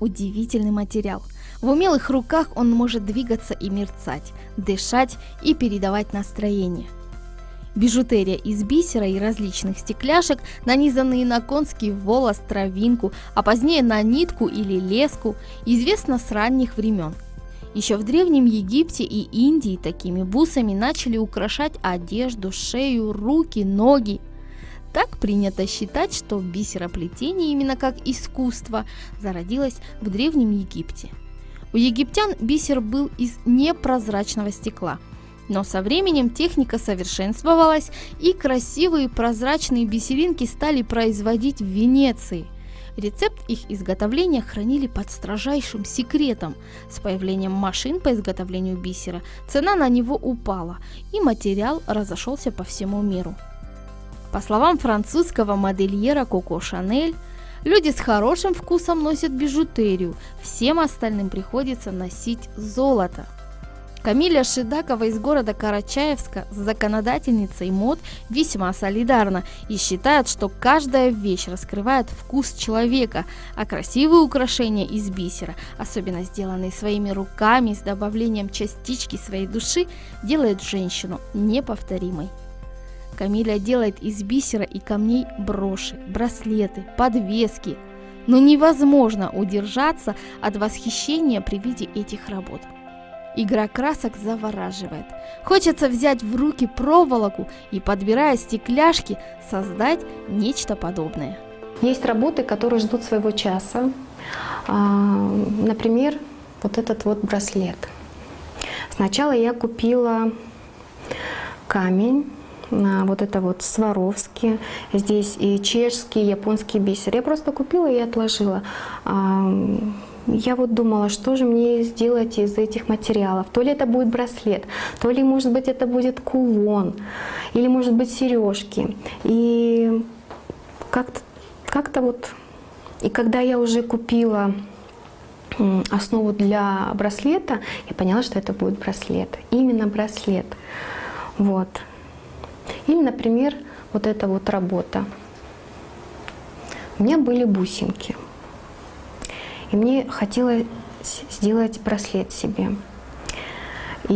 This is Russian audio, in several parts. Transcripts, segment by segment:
удивительный материал. В умелых руках он может двигаться и мерцать, дышать и передавать настроение. Бижутерия из бисера и различных стекляшек, нанизанные на конский волос, травинку, а позднее на нитку или леску, известна с ранних времен. Еще в Древнем Египте и Индии такими бусами начали украшать одежду, шею, руки, ноги. Так принято считать, что бисероплетение именно как искусство зародилось в Древнем Египте. У египтян бисер был из непрозрачного стекла. Но со временем техника совершенствовалась, и красивые прозрачные бисеринки стали производить в Венеции. Рецепт их изготовления хранили под строжайшим секретом. С появлением машин по изготовлению бисера цена на него упала, и материал разошелся по всему миру. По словам французского модельера Коко Шанель, люди с хорошим вкусом носят бижутерию, всем остальным приходится носить золото. Камиля Шидакова из города Карачаевска с законодательницей мод весьма солидарна и считает, что каждая вещь раскрывает вкус человека, а красивые украшения из бисера, особенно сделанные своими руками с добавлением частички своей души, делают женщину неповторимой. Камиля делает из бисера и камней броши, браслеты, подвески, но невозможно удержаться от восхищения при виде этих работ. Игра красок завораживает. Хочется взять в руки проволоку и, подбирая стекляшки, создать нечто подобное. Есть работы, которые ждут своего часа. Например, вот этот вот браслет. Сначала я купила камень. Вот это вот Сваровский, здесь и чешский, и японский бисер. Я просто купила и отложила. Я вот думала, что же мне сделать из этих материалов. То ли это будет браслет, то ли, может быть, это будет кулон, или, может быть, сережки. И как-то вот... И когда я уже купила основу для браслета, я поняла, что это будет браслет. Именно браслет. Вот. Или, например, вот эта вот работа. У меня были бусинки. И мне хотелось сделать браслет себе. И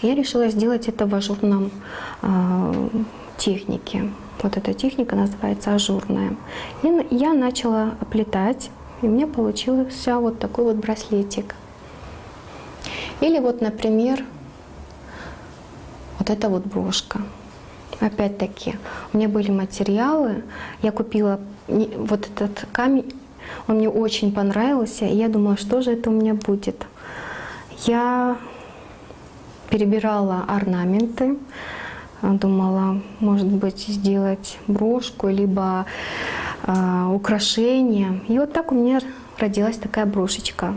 я решила сделать это в ажурном технике. Вот эта техника называется ажурная. И я начала оплетать, и у меня получился вот такой вот браслетик. Или вот, например, вот эта вот брошка. Опять-таки, у меня были материалы, я купила вот этот камень, он мне очень понравился, и я думала, что же это у меня будет. Я перебирала орнаменты, думала, может быть, сделать брошку, либо украшение. И вот так у меня родилась такая брошечка.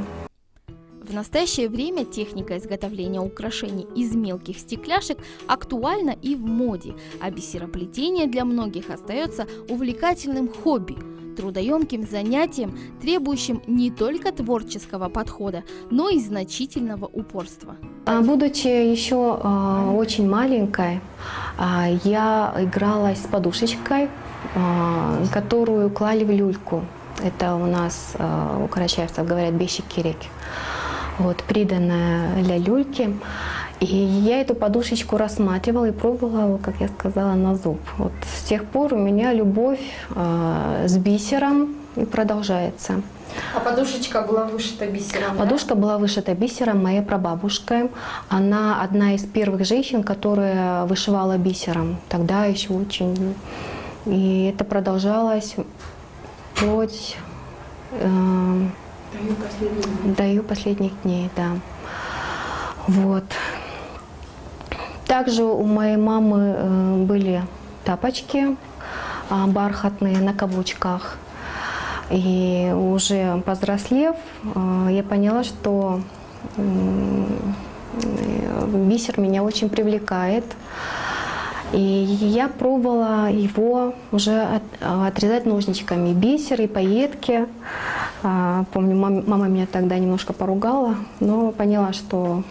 В настоящее время техника изготовления украшений из мелких стекляшек актуальна и в моде, а бисероплетение для многих остается увлекательным хобби, трудоемким занятием, требующим не только творческого подхода, но и значительного упорства. Будучи еще очень маленькой, я играла с подушечкой, которую клали в люльку. Это у нас у карачаевцев говорят бещикирек. Вот, приданная для люльки. И я эту подушечку рассматривала и пробовала, как я сказала, на зуб. Вот с тех пор у меня любовь с бисером и продолжается. А подушечка была вышита бисером? Подушка была вышита бисером моей прабабушкой. Она одна из первых женщин, которая вышивала бисером. Тогда еще очень... И это продолжалось вплоть... До последних дней, да. Вот. Также у моей мамы были тапочки бархатные на каблучках. И уже повзрослев, я поняла, что бисер меня очень привлекает. И я пробовала его уже отрезать ножничками. Бисер и пайетки. Помню, мама меня тогда немножко поругала, но поняла, что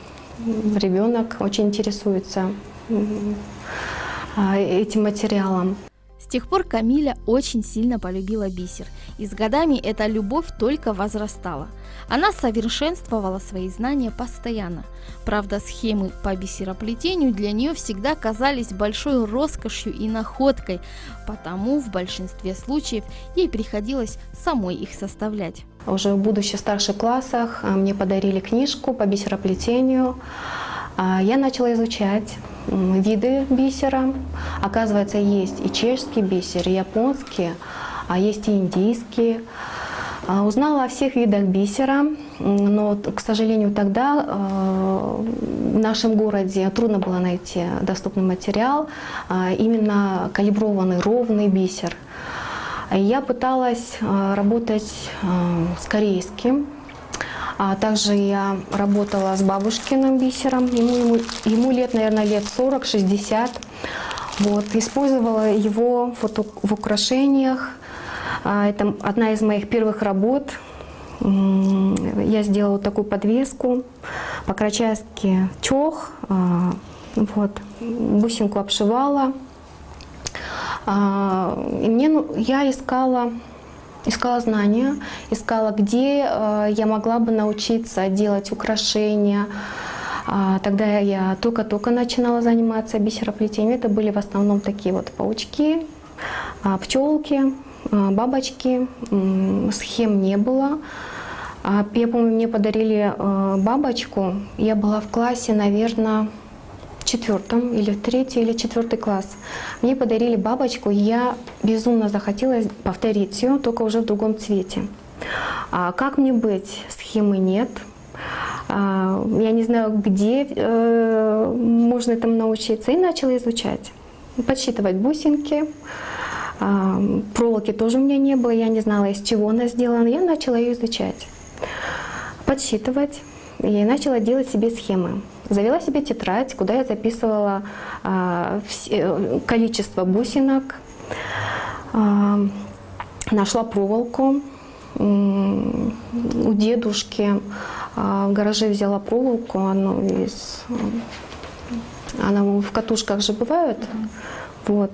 ребенок очень интересуется этим материалом. С тех пор Камиля очень сильно полюбила бисер, и с годами эта любовь только возрастала. Она совершенствовала свои знания постоянно. Правда, схемы по бисероплетению для нее всегда казались большой роскошью и находкой, потому в большинстве случаев ей приходилось самой их составлять. Уже в будущих старших классах мне подарили книжку по бисероплетению. Я начала изучать виды бисера. Оказывается, есть и чешский бисер, и японский, а есть и индийский. Узнала о всех видах бисера, но, к сожалению, тогда в нашем городе трудно было найти доступный материал, именно калиброванный, ровный бисер. Я пыталась работать с корейским. Также я работала с бабушкиным бисером, ему лет, наверное, лет 40-60. Вот. Использовала его в украшениях. Это одна из моих первых работ. Я сделала такую подвеску, по-карачаевски чох, вот, бусинку обшивала. И я искала знания, искала, где я могла бы научиться делать украшения. Тогда я только-только начинала заниматься бисероплетением. Это были в основном такие вот паучки, пчелки, бабочки. Схем не было. Я помню, мне подарили бабочку. Я была в классе, наверное, в 4-м или в 3-й или 4-й класс. Мне подарили бабочку, и я безумно захотела повторить ее, только уже в другом цвете. Как мне быть? Схемы нет. Я не знаю, где можно этому научиться. И начала изучать, подсчитывать бусинки. Проволоки тоже у меня не было, я не знала, из чего она сделана. Я начала ее изучать, подсчитывать. И начала делать себе схемы. Завела себе тетрадь, куда я записывала количество бусинок. Нашла проволоку у дедушки. В гараже взяла проволоку. Она в катушках же бывает. Вот.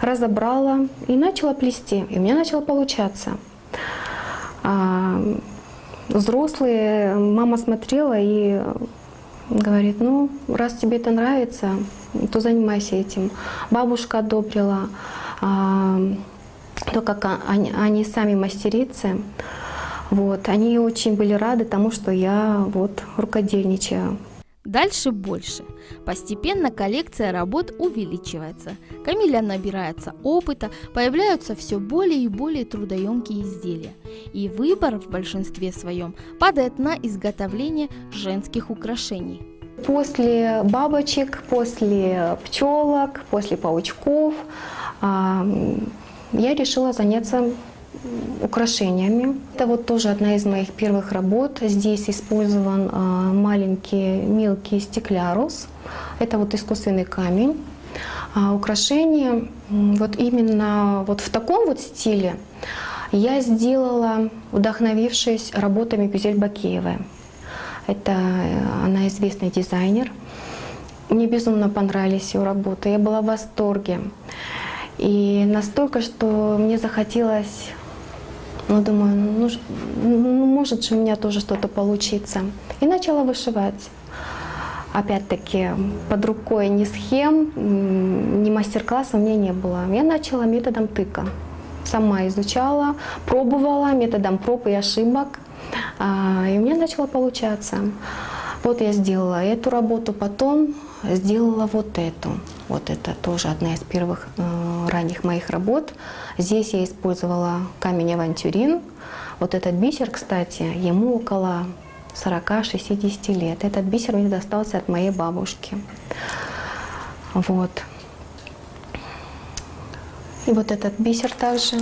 Разобрала и начала плести. И у меня начало получаться. Взрослые, мама смотрела и говорит: ну, раз тебе это нравится, то занимайся этим. Бабушка одобрила, то, как они сами мастерицы. Вот. Они очень были рады тому, что я вот рукодельничаю. Дальше больше. Постепенно коллекция работ увеличивается. Камиля набирается опыта, появляются все более и более трудоемкие изделия. И выбор в большинстве своем падает на изготовление женских украшений. После бабочек, после пчелок, после паучков я решила заняться украшениями. Это вот тоже одна из моих первых работ. Здесь использован маленький мелкий стеклярус. Это вот искусственный камень. Украшение вот именно вот в таком вот стиле я сделала, вдохновившись работами Гузель Бакеевой. Это она известный дизайнер. Мне безумно понравились ее работы. Я была в восторге. И настолько, что мне захотелось. Ну, думаю, может же у меня тоже что-то получится. И начала вышивать. Опять-таки, под рукой ни схем, ни мастер-класса у меня не было. Я начала методом тыка. Сама изучала, пробовала методом проб и ошибок. И у меня начало получаться. Вот я сделала эту работу, потом сделала вот эту. Вот это тоже одна из первых ранних моих работ. Здесь я использовала камень авантюрин. Вот этот бисер, кстати, ему около 40-60 лет. Этот бисер мне достался от моей бабушки. Вот. И вот этот бисер также.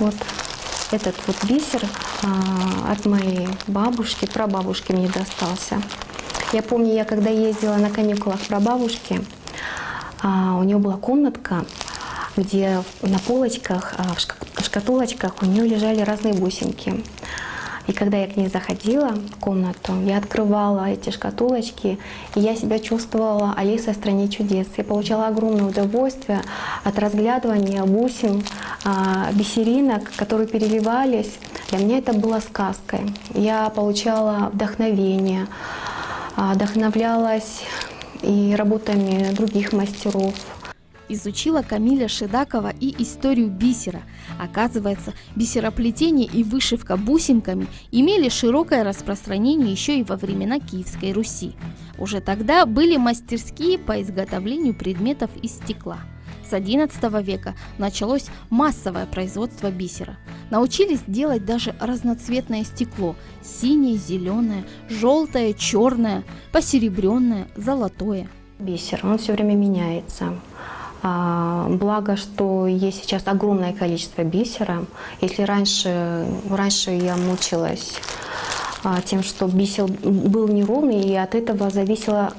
Вот. Этот вот бисер от моей бабушки, прабабушки мне достался. Я помню, я когда ездила на каникулах к прабабушке, у нее была комнатка, где на полочках, в шкатулочках у нее лежали разные бусинки. И когда я к ней заходила в комнату, я открывала эти шкатулочки, и я себя чувствовала Алисой в стране чудес. Я получала огромное удовольствие от разглядывания бусин, бисеринок, которые переливались. Для меня это было сказкой. Я получала вдохновение, вдохновлялась и работами других мастеров. Изучила Камиля Шидакова и историю бисера. Оказывается, бисероплетение и вышивка бусинками имели широкое распространение еще и во времена Киевской Руси. Уже тогда были мастерские по изготовлению предметов из стекла. С XI века началось массовое производство бисера. Научились делать даже разноцветное стекло – синее, зеленое, желтое, черное, посеребренное, золотое. Бисер, он все время меняется. Благо, что есть сейчас огромное количество бисера. Если раньше я мучилась тем, что бисер был неровный, и от этого зависело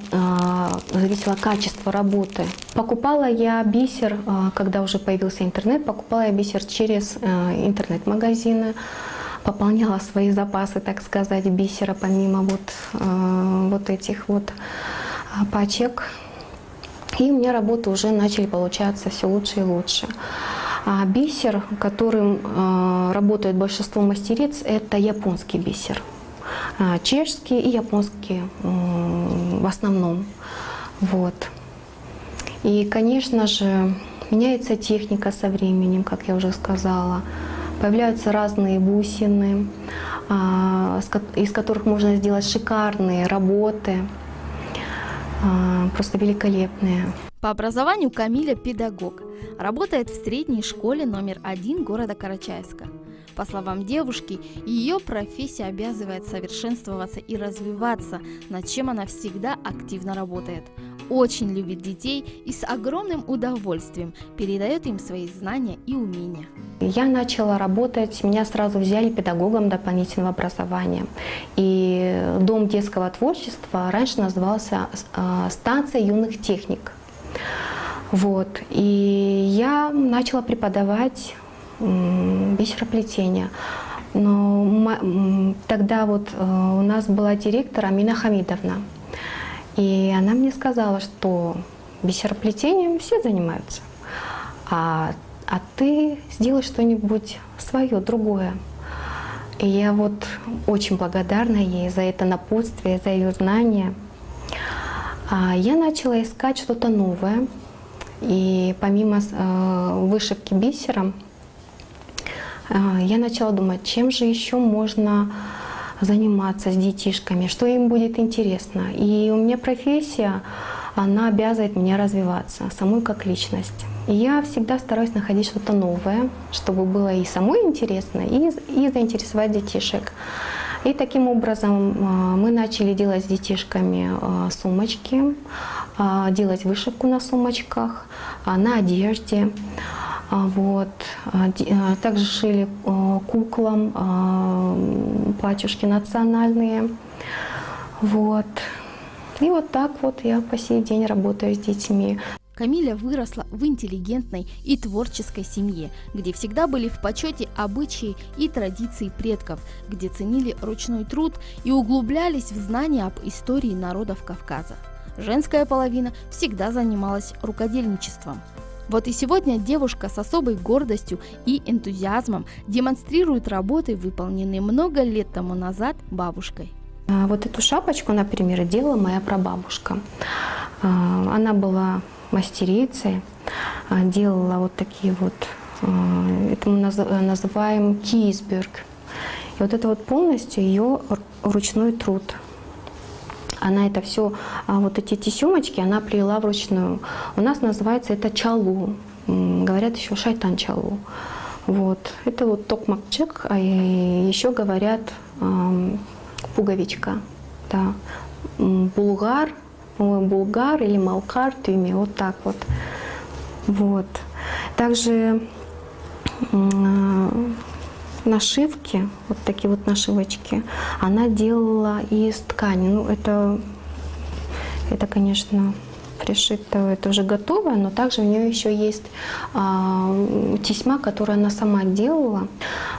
качество работы. Покупала я бисер, когда уже появился интернет, покупала я бисер через интернет-магазины, пополняла свои запасы, так сказать, бисера, помимо вот этих вот пачек. И у меня работы уже начали получаться все лучше и лучше. А бисер, которым работает большинство мастериц, это японский бисер. Чешский и японский в основном. Вот. И, конечно же, меняется техника со временем, как я уже сказала. Появляются разные бусины, из которых можно сделать шикарные работы. Просто великолепные. По образованию Камиля педагог. Работает в средней школе №1 города Карачаевска. По словам девушки, ее профессия обязывает совершенствоваться и развиваться, над чем она всегда активно работает. Очень любит детей и с огромным удовольствием передает им свои знания и умения. Я начала работать, меня сразу взяли педагогом дополнительного образования. И дом детского творчества раньше назывался «Станция юных техник». Вот. И я начала преподавать бисероплетение. Но тогда вот у нас была директор Амина Хамидовна. И она мне сказала, что бисероплетением все занимаются, а ты сделай что-нибудь свое, другое. И я вот очень благодарна ей за это напутствие, за ее знания. Я начала искать что-то новое. И помимо вышивки бисером, я начала думать, чем же еще можно заниматься с детишками, что им будет интересно. И у меня профессия, она обязывает меня развиваться, самой как личность. И я всегда стараюсь находить что-то новое, чтобы было и самой интересно, и заинтересовать детишек. И таким образом мы начали делать с детишками сумочки, делать вышивку на сумочках, на одежде. Вот. Также шили куклам платьюшки национальные. Вот. И вот так вот я по сей день работаю с детьми. Камиля выросла в интеллигентной и творческой семье, где всегда были в почете обычаи и традиции предков, где ценили ручной труд и углублялись в знания об истории народов Кавказа. Женская половина всегда занималась рукодельничеством. Вот и сегодня девушка с особой гордостью и энтузиазмом демонстрирует работы, выполненные много лет тому назад бабушкой. Вот эту шапочку, например, делала моя прабабушка. Она была мастерицей, делала вот такие вот, это мы называем кисберг. И вот это вот полностью ее ручной труд. Она это все, вот эти тесемочки, она плела вручную. У нас называется это чалу, говорят еще шайтан чалу. Вот. Это вот токмакчик, а еще говорят пуговичка. Да. Булгар, по-моему, булгар или малкар, тюми, вот так вот. Вот. Также нашивки, вот такие вот нашивочки, она делала из ткани. Ну, это конечно, пришито, это уже готовое, но также у нее еще есть тесьма, которую она сама делала.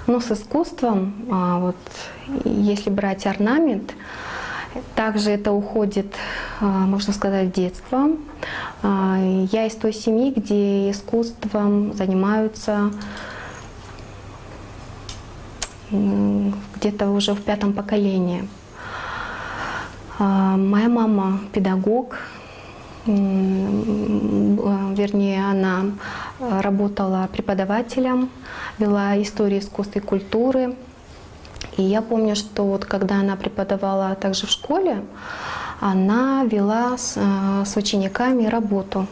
Но с искусством, вот, если брать орнамент, также это уходит, можно сказать, в детство. Я из той семьи, где искусством занимаются где-то уже в 5-м поколении. Моя мама педагог, вернее, она работала преподавателем, вела историю искусства и культуры. И я помню, что вот когда она преподавала также в школе, она вела с учениками работу.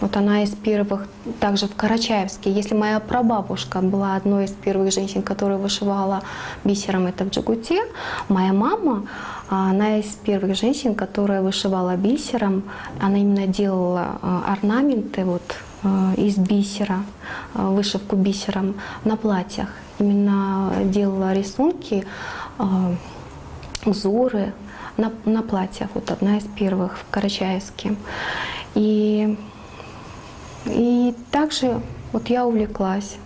Вот она из первых, также в Карачаевске. Если моя прабабушка была одной из первых женщин, которая вышивала бисером это в джигуте, моя мама, она из первых женщин, которая вышивала бисером, она именно делала орнаменты вот из бисера, вышивку бисером на платьях. Именно делала рисунки, узоры на платьях. Вот одна из первых в Карачаевске. И также вот я увлеклась.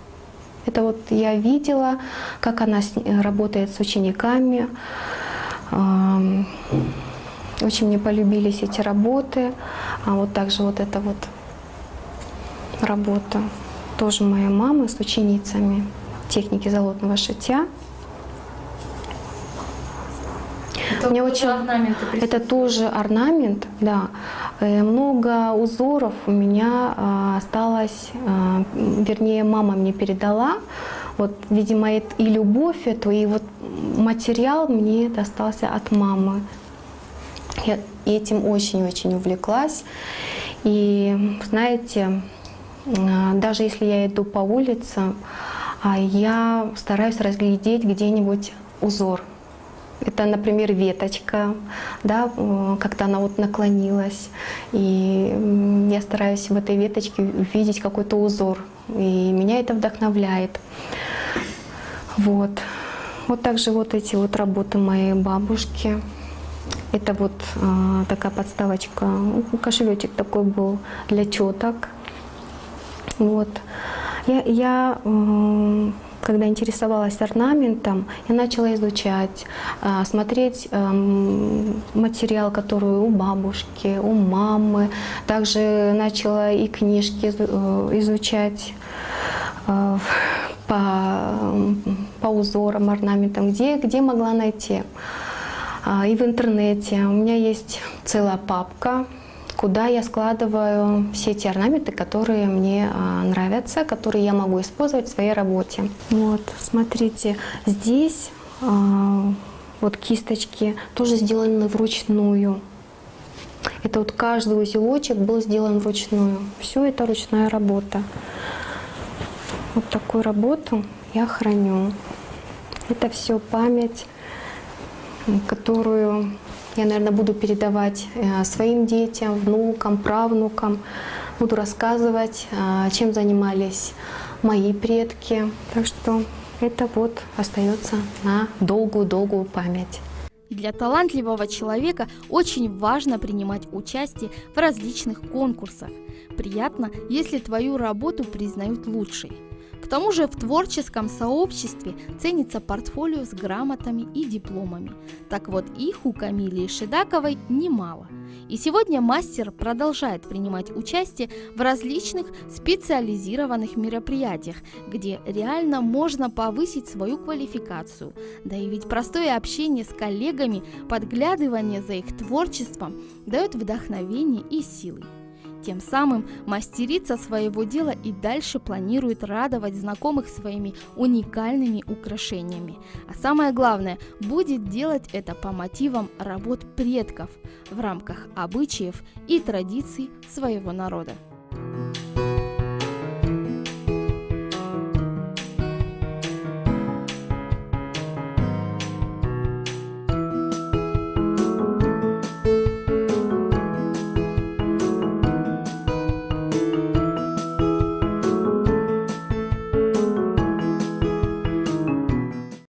Это вот я видела, как она работает с учениками. Очень мне полюбились эти работы. А вот также вот эта вот работа тоже моей мамы с ученицами техники золотного шитья. Это мне очень... Это тоже орнамент, да. Много узоров у меня осталось, вернее, мама мне передала. Вот, видимо, и любовь эту, и вот материал мне достался от мамы. Я этим очень-очень увлеклась. И, знаете, даже если я иду по улице, я стараюсь разглядеть где-нибудь узор. Это, например, веточка, да, как-то она вот наклонилась, и я стараюсь в этой веточке увидеть какой-то узор, и меня это вдохновляет. Вот, вот также вот эти вот работы моей бабушки. Это вот такая подставочка, кошелечек такой был для четок. Вот, я когда интересовалась орнаментом, я начала изучать, смотреть материал, который у бабушки, у мамы. Также начала и книжки изучать по узорам, орнаментам, где могла найти. И в интернете у меня есть целая папка, куда я складываю все те орнаменты, которые мне нравятся, которые я могу использовать в своей работе. Вот, смотрите, здесь вот кисточки тоже сделаны вручную. Это вот каждый узелочек был сделан вручную. Все это ручная работа. Вот такую работу я храню. Это все память, которую я, наверное, буду передавать своим детям, внукам, правнукам. Буду рассказывать, чем занимались мои предки. Так что это вот остается на долгую-долгую память. Для талантливого человека очень важно принимать участие в различных конкурсах. Приятно, если твою работу признают лучшей. К тому же в творческом сообществе ценится портфолио с грамотами и дипломами. Так вот, их у Камилии Шидаковой немало. И сегодня мастер продолжает принимать участие в различных специализированных мероприятиях, где реально можно повысить свою квалификацию. Да и ведь простое общение с коллегами, подглядывание за их творчеством дает вдохновение и силы. Тем самым мастерица своего дела и дальше планирует радовать знакомых своими уникальными украшениями. А самое главное, будет делать это по мотивам работ предков в рамках обычаев и традиций своего народа.